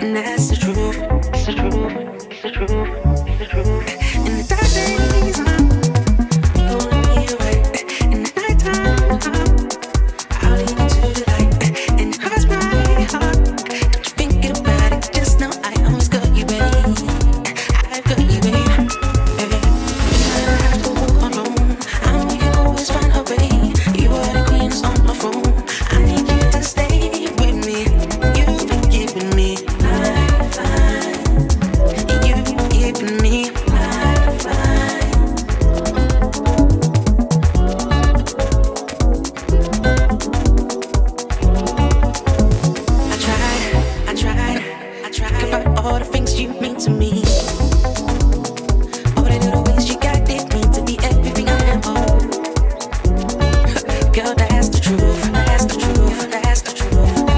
and that's the truth. It's the truth. It's the truth. It's the truth. In the dark days, I'm pulling me away. In the nighttime, I'll lead you to the light. And it hurts my heart. Don't you think about it? Just know I almost got you, babe. I've got you, babe. You don't have to walk alone. I know you always find a way. You are the queen that's on my phone. I need you to stay with me. You've been giving me lifeline. You've been giving me lifeline. I tried. Think about all the things you mean to me. All the little ways you got it mean to be everything I am. Oh, girl, that's the truth. That's the truth. That's the truth.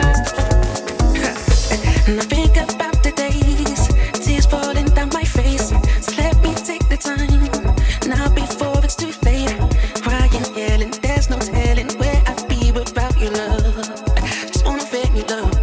And I think about the days, tears falling down my face. So let me take the time now before it's too late. Crying, yelling, there's no telling where I'd be without your love. Just wanna feel your love.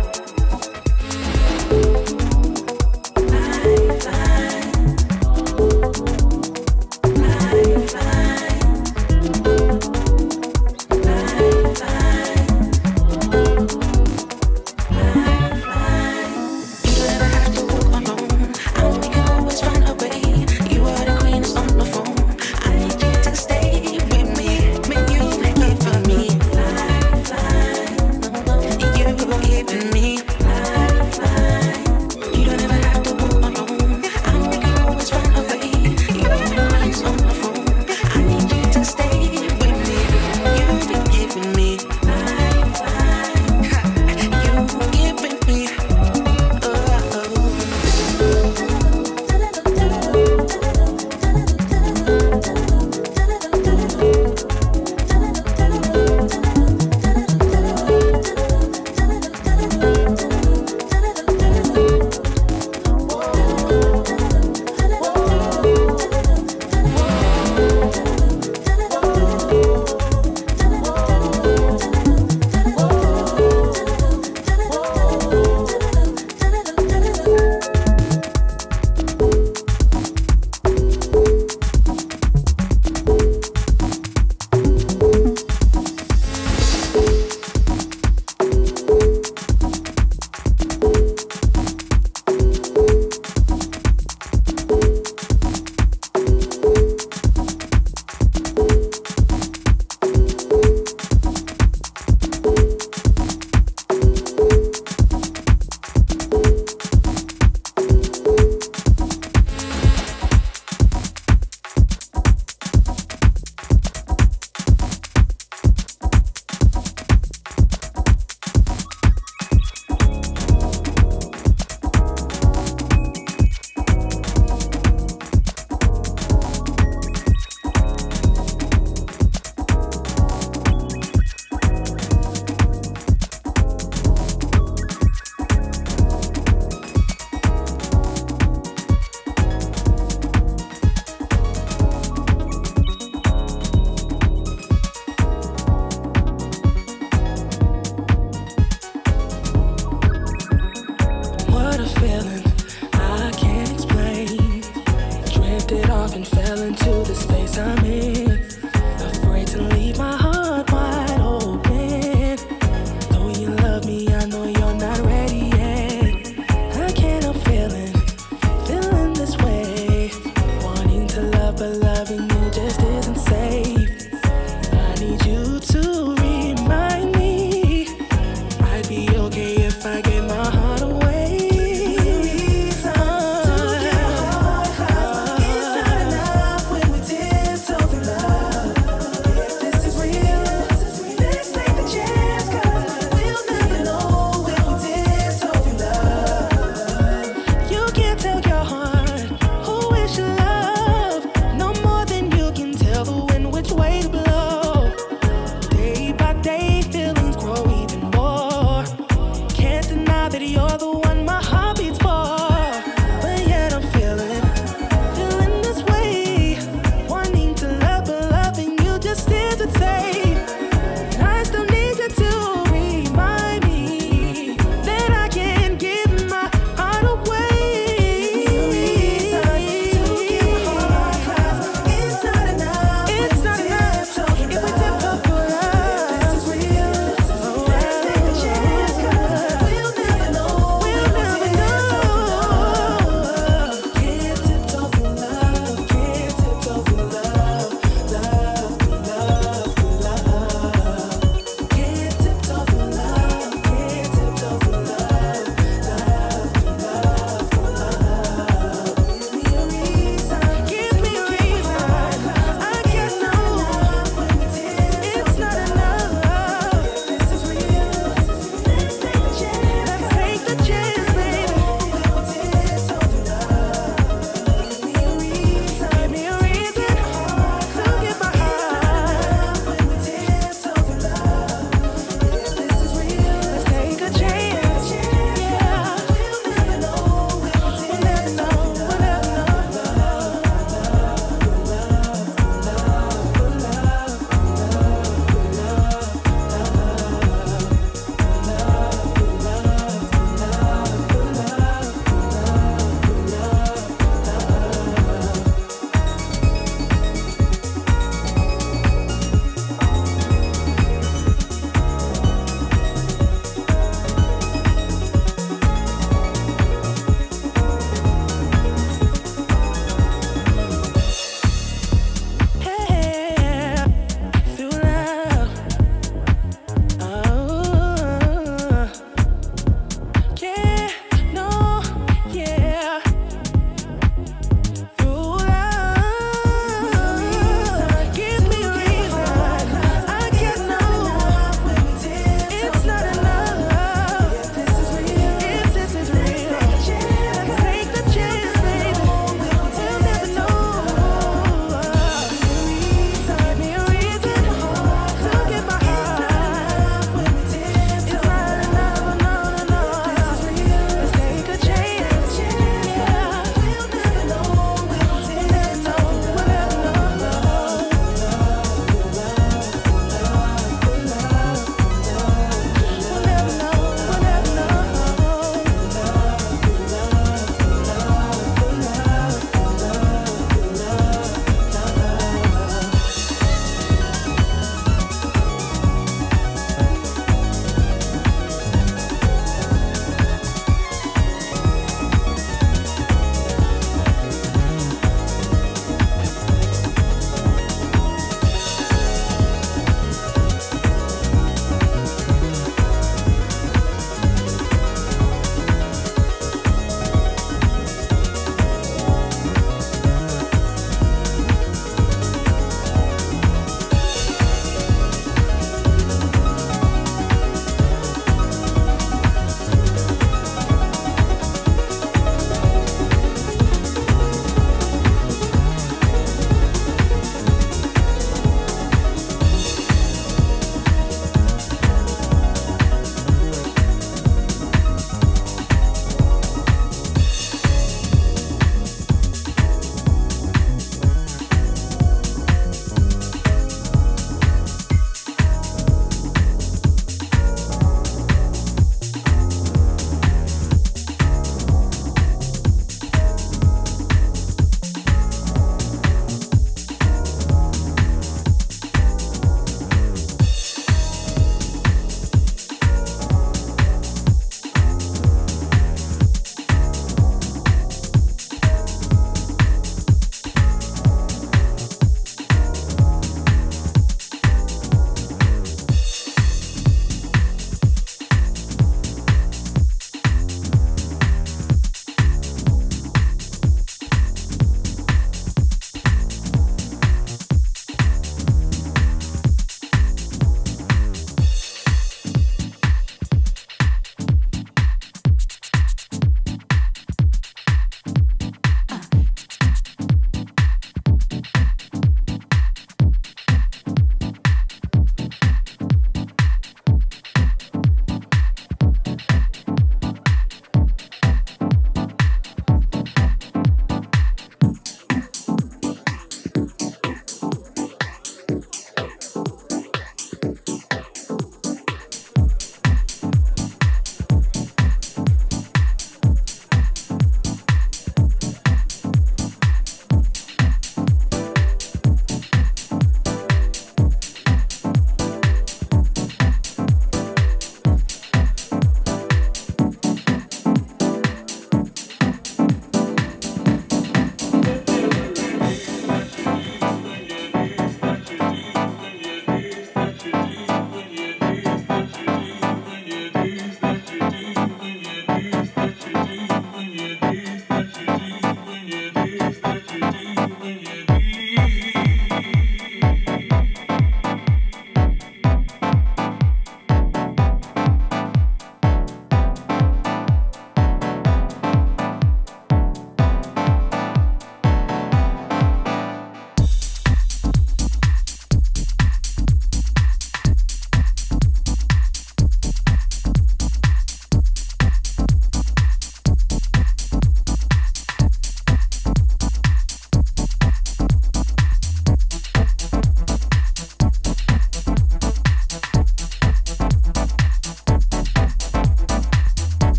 If I get my heart away,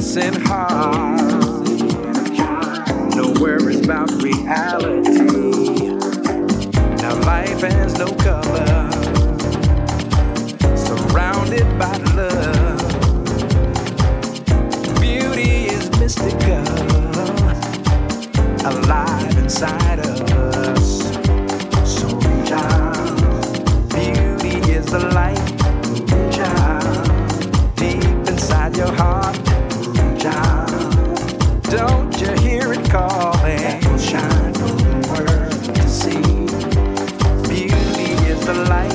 dancing hard. No worries about reality. Now life has no color. Surrounded by love. Beauty is mystical. Alive inside of us. So reach out. Beauty is the light. Reach out. Deep inside your heart. Reach out. Don't you hear it calling? That will shine for the world to see. Beauty is the light.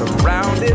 Surrounded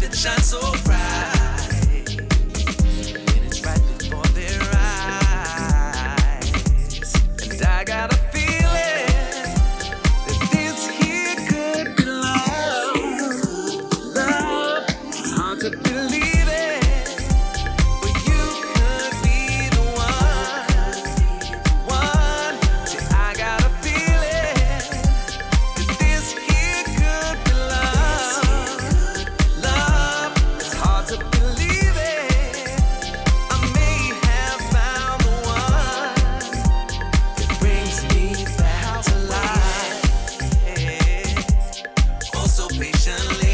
that shine so bright, and it's right before their eyes. And I got a feeling that this here could be love. Love, I could believe it, but you could be the one. See, I got a feeling that this here could be love. Love, it's hard to believe it. I may have found the one that brings me back to life. Yeah. Oh, so patiently.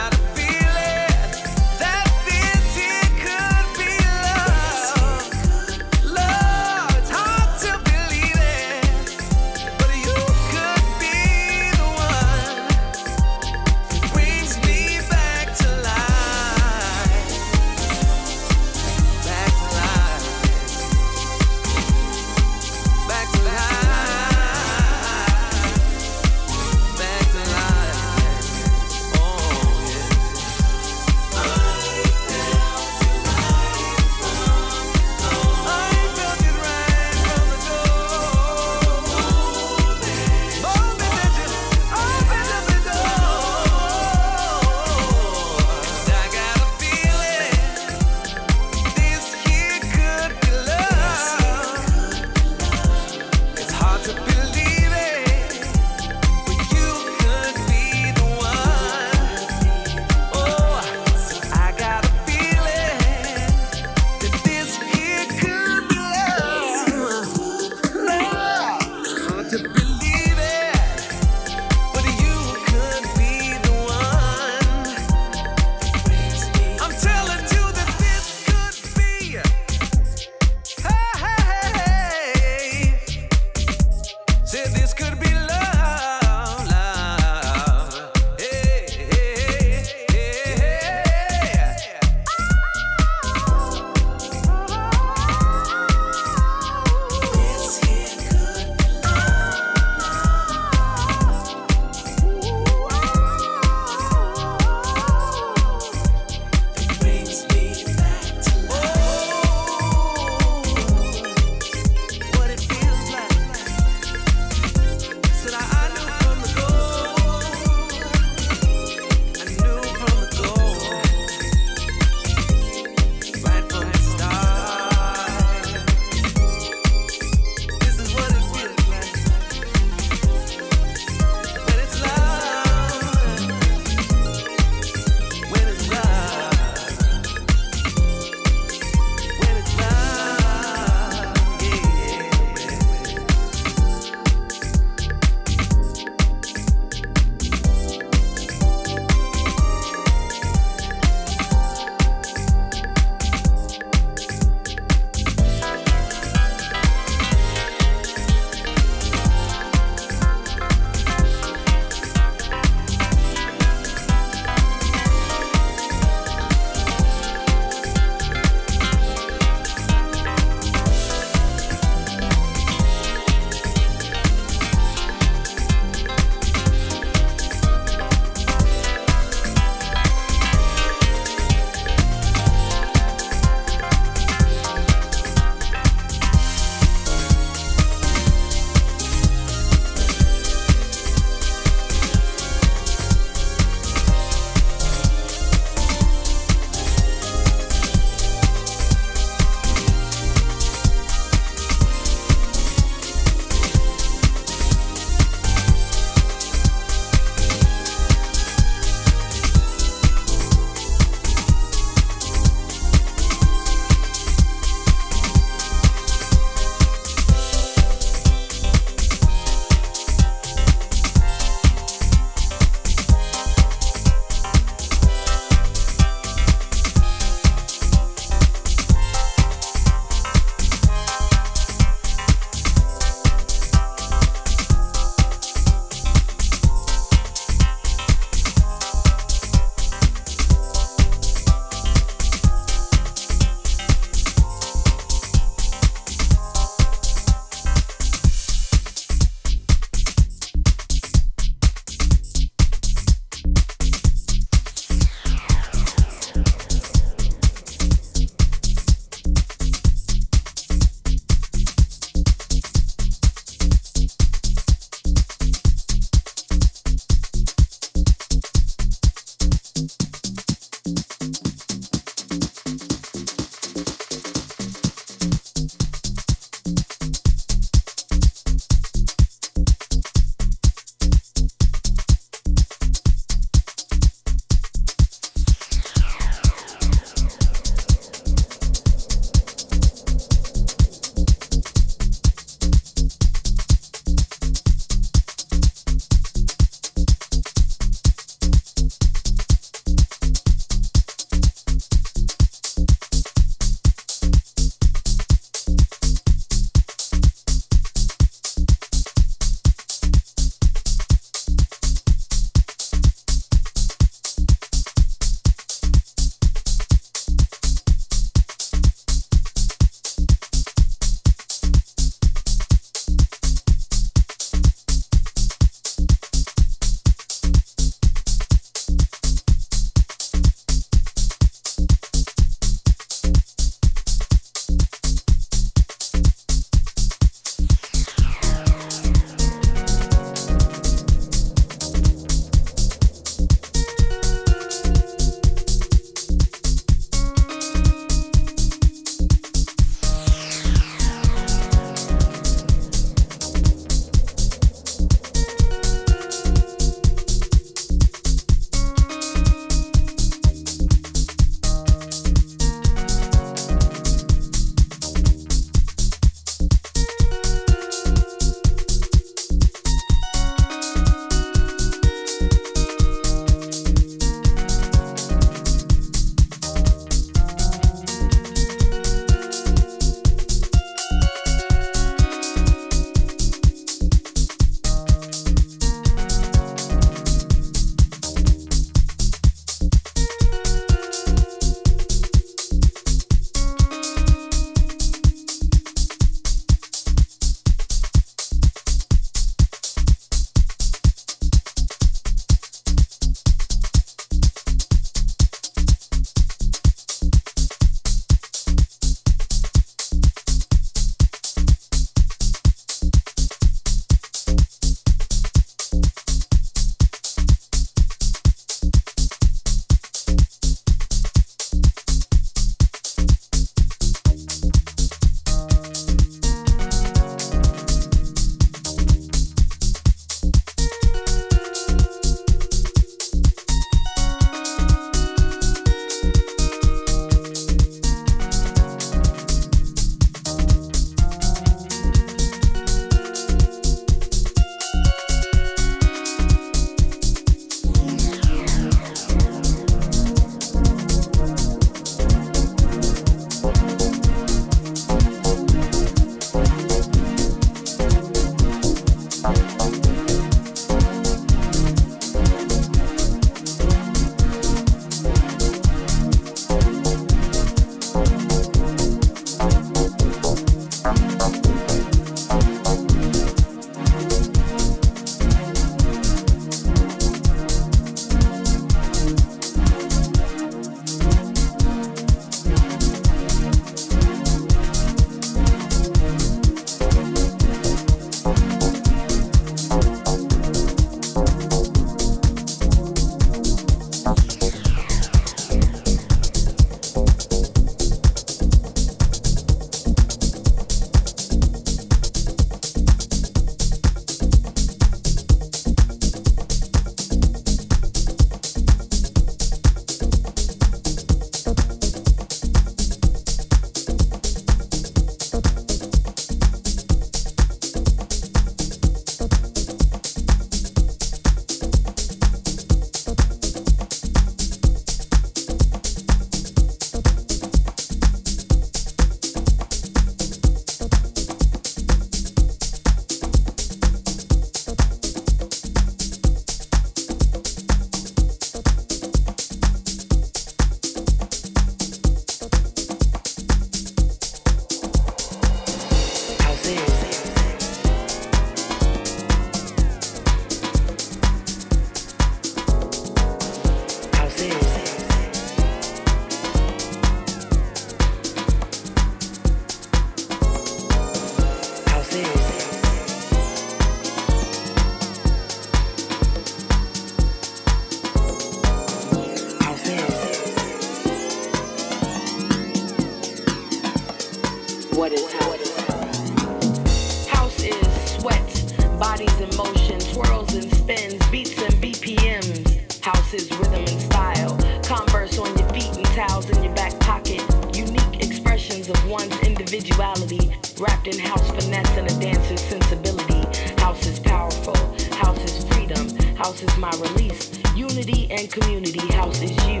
what is house. House is sweat, bodies in motion, twirls and spins, beats and BPMs. House is rhythm and style, Converse on your feet and towels in your back pocket. Unique expressions of one's individuality, wrapped in house finesse and a dancer's sensibility. House is powerful, house is freedom, house is my release. Unity and community, house is you.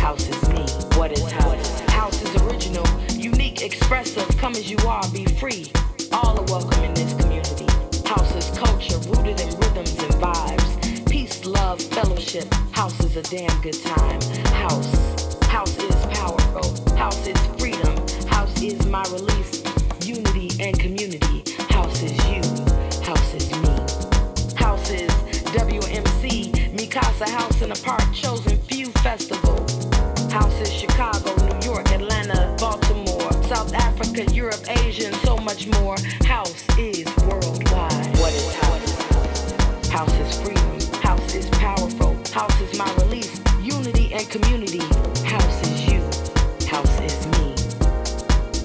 House is me. What is house? House is original, unique, expressive. Come as you are, be free. All are welcome in this community. House is culture, rooted in rhythms and vibes. Peace, love, fellowship. House is a damn good time. House. House is powerful. House is freedom. House is my release. Unity and community. House is you. House is me. House is WMC. Mikasa House in a Park. Chosen Few Festival. House is Chicago, New York, Atlanta, Baltimore, South Africa, Europe, Asia, and so much more. House is worldwide. What is house? House is freedom. House is powerful. House is my release. Unity and community. House is you. House is me.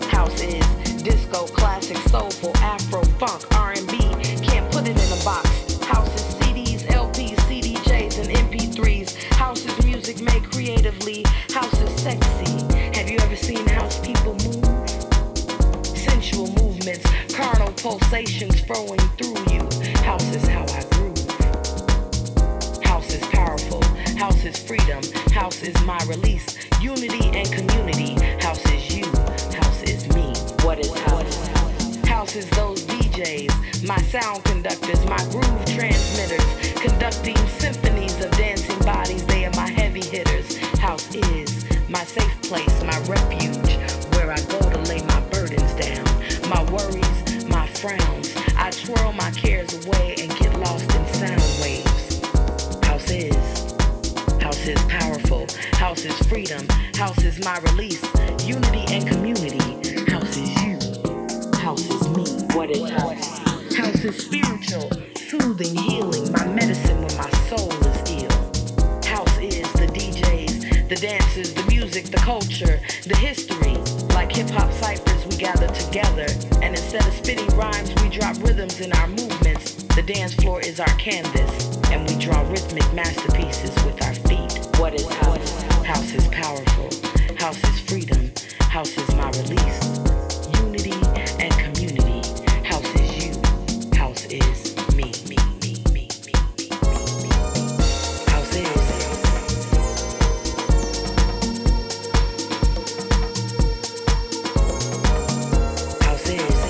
House is disco, classic, soulful, afro, funk, R&B. Can't put it in a box. House is CDs, LPs, CDJs, and MP3s. House is music made creatively. House is sexy. Have you ever seen house people move? Sensual movements, carnal pulsations flowing through you. House is how I groove. House is powerful. House is freedom. House is my release. Unity and community. House is you. House is me. What is house? House is those DJs, my sound conductors, my groove transmitters, conducting symphonies of dancing bodies. They are my heavy hitters. House is my safe place, my refuge, where I go to lay my burdens down, my worries, my frowns. I twirl my cares away and get lost in sound waves. House is powerful. House is freedom. House is my release. Unity and community. House is you. House is me. What is house? House is spiritual, soothing, healing, my medicine when my soul is ill. House is the DJs, the dances, the music, the culture, the history. Like hip-hop ciphers, we gather together, and instead of spitting rhymes, we drop rhythms in our movements. The dance floor is our canvas, and we draw rhythmic masterpieces with our feet. What is house? House is powerful. House is freedom. House is my release. Unity and community. House is you. House is me. House is. House is. House is.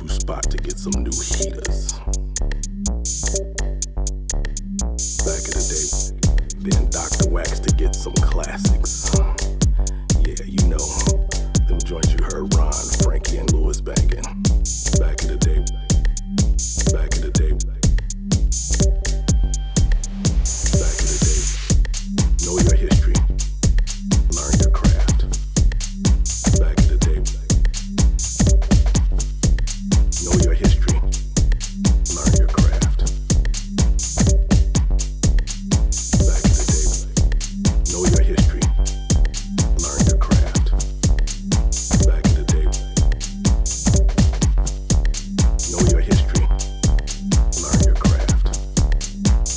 go-to spot to get some new heaters. Back in the day, then Dr. Wax to get some classics. Yeah, you know, them joints you heard Ron, Frankie, and Lewis banging. Back in the day, back in the day, back in the day. Know your history, learn your craft. Back in the day, know your history, learn your craft. Back in the day, know your history, learn your craft. Back in the day, know your history, learn your craft. Back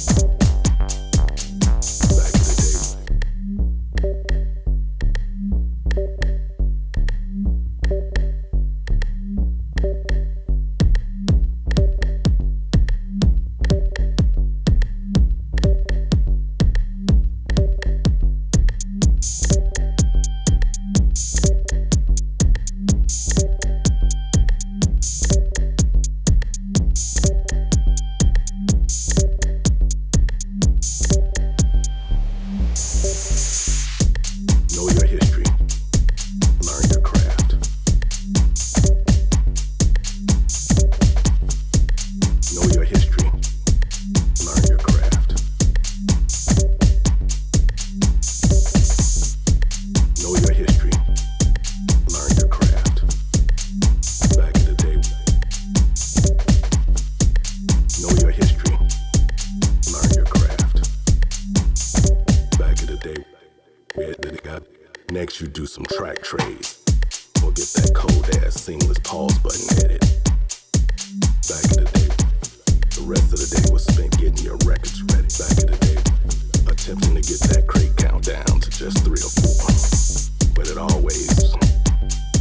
in the day. Know your history, learn your craft. Know your history, learn your craft. Know your history, learn your craft. Back in the day. Know your history, learn your craft. Back in the day. Next you do some track trades, or get that cold ass seamless pause button edit. Back in the day, the rest of the day was spent getting your records ready. Back in the day, attempting to get that crate count down to just 3 or 4, but it always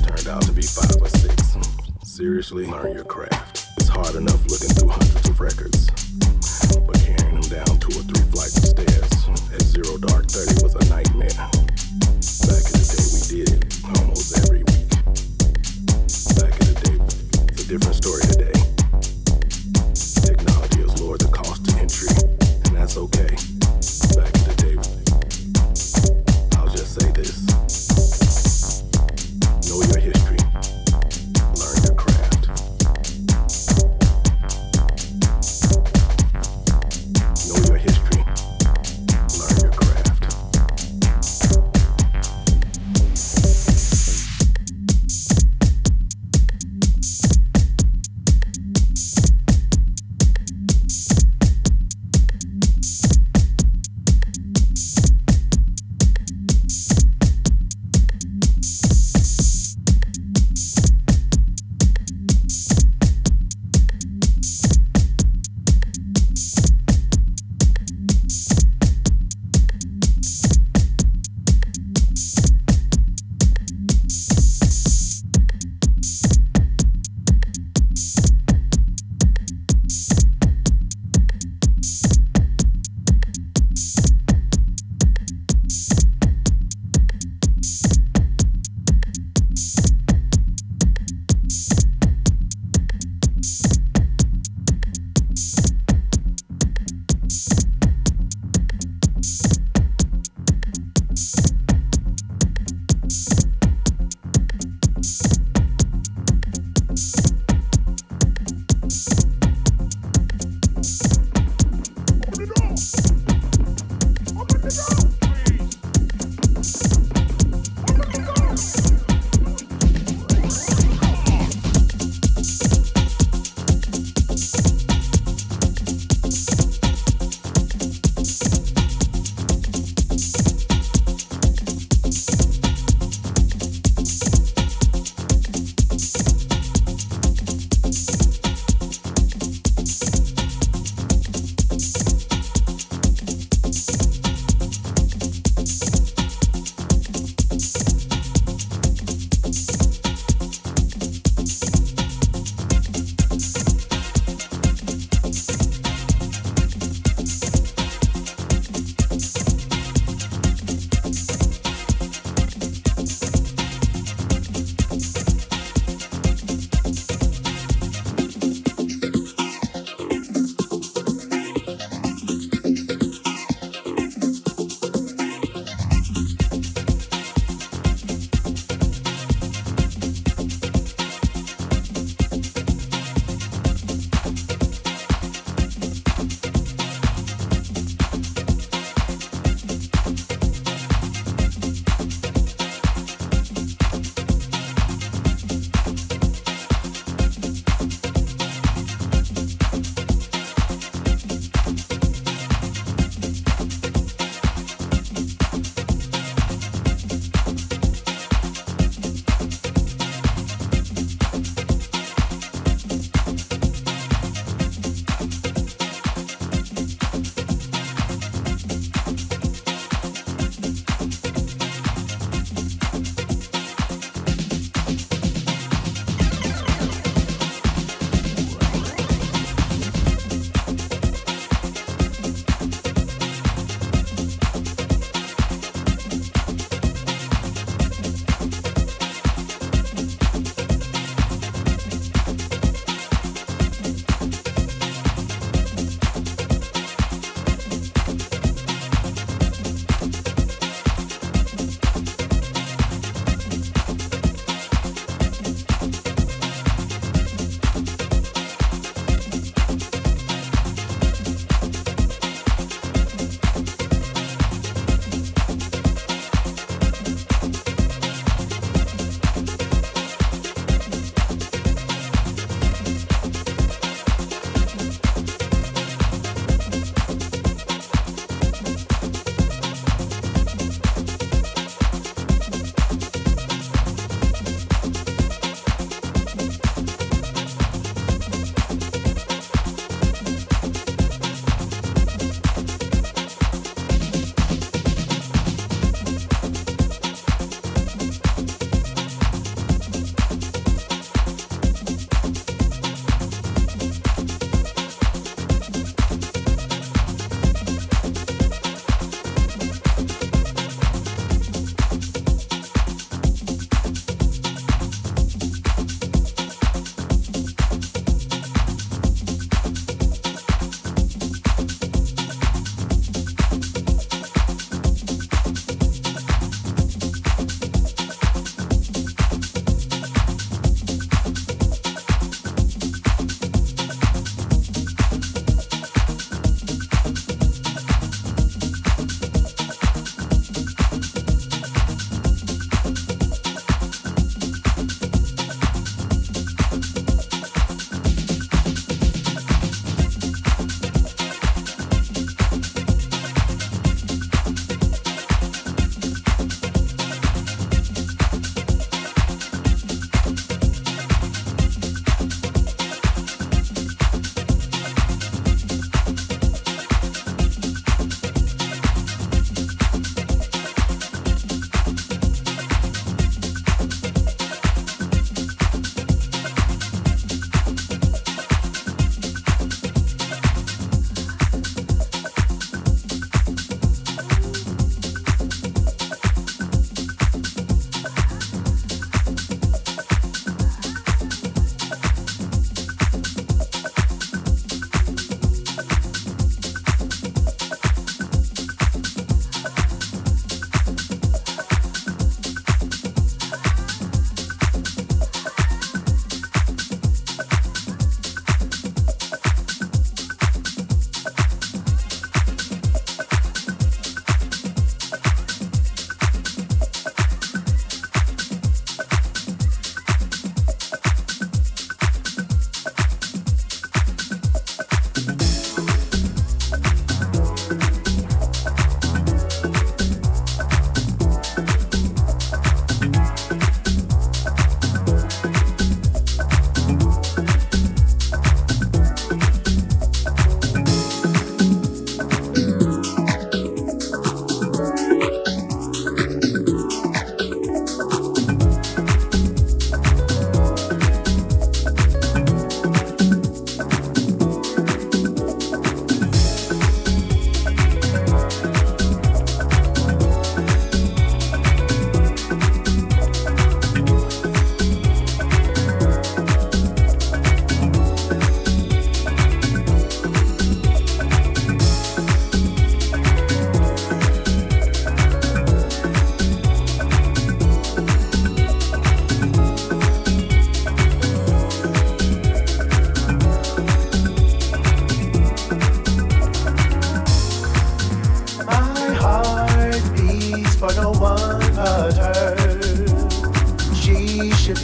turned out to be 5 or 6. Seriously, learn your craft. It's hard enough looking through hundreds of records, but carrying them down 2 or 3 flights of stairs at 0 dark 30 was a nightmare. Back in the day, we did it almost every week. Back in the day, it's a different story today. Technology has lowered the cost to entry, and that's okay. Back in the day, I'll just say this. Know your history, learn your craft. Know your history, learn your craft.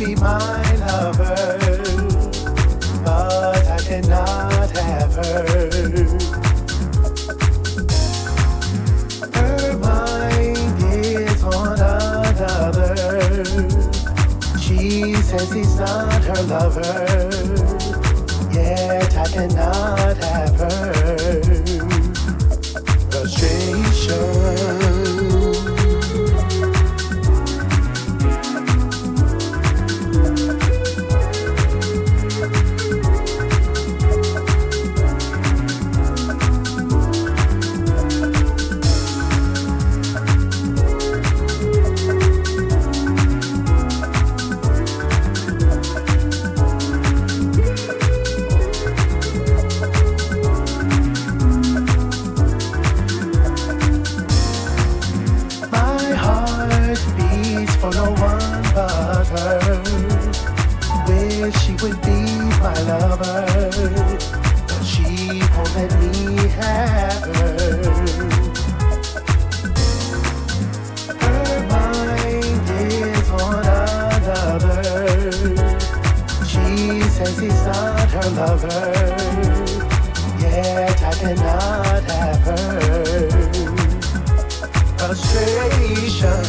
be mine of her, but I cannot have her. Her mind is on another. She says he's not her lover, yet I cannot have her. Frustration.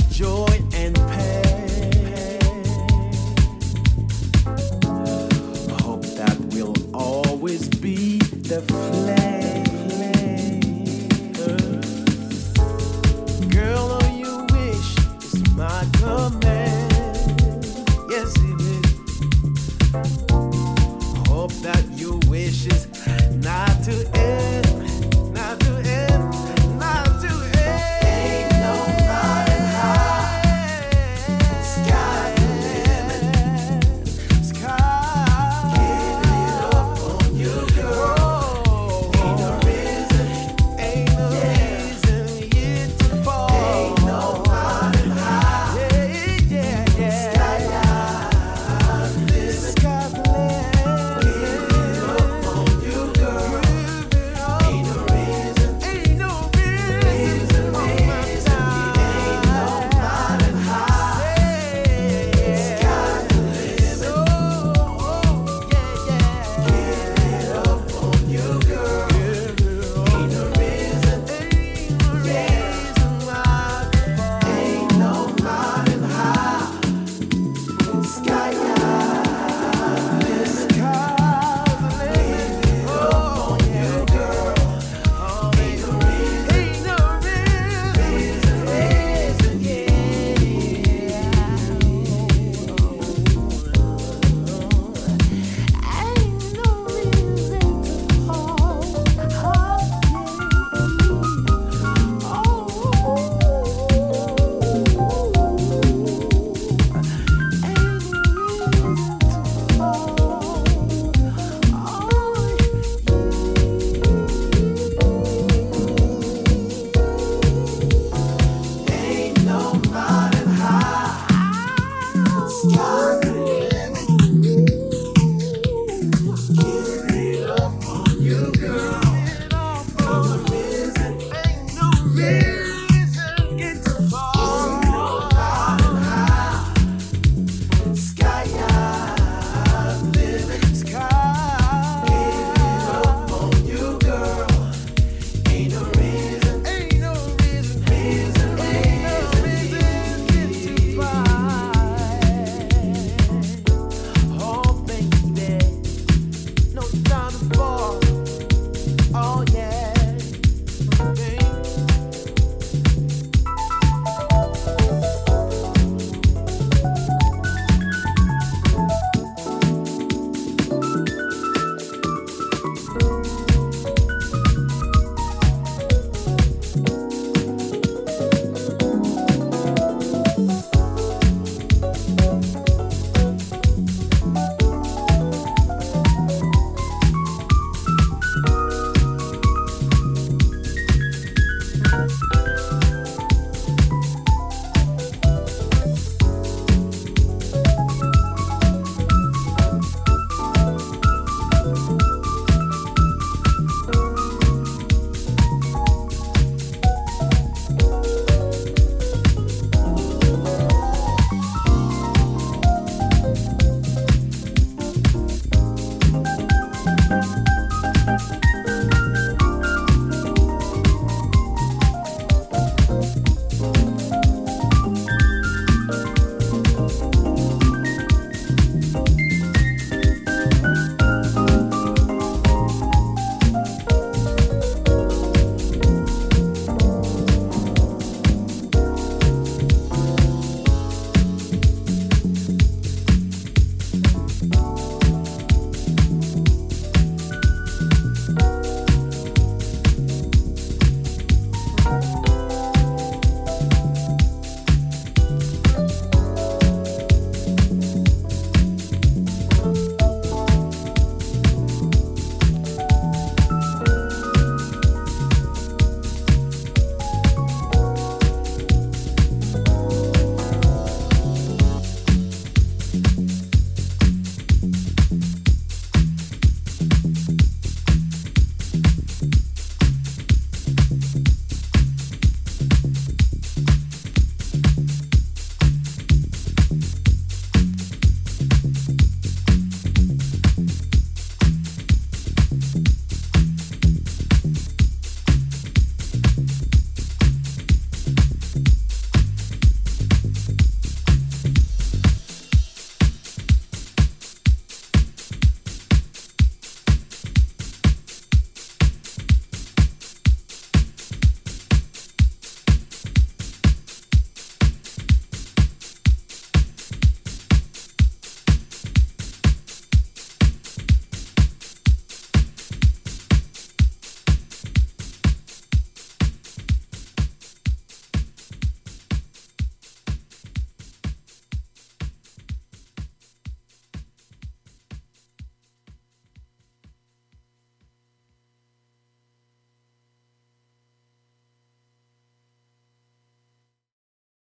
have joy.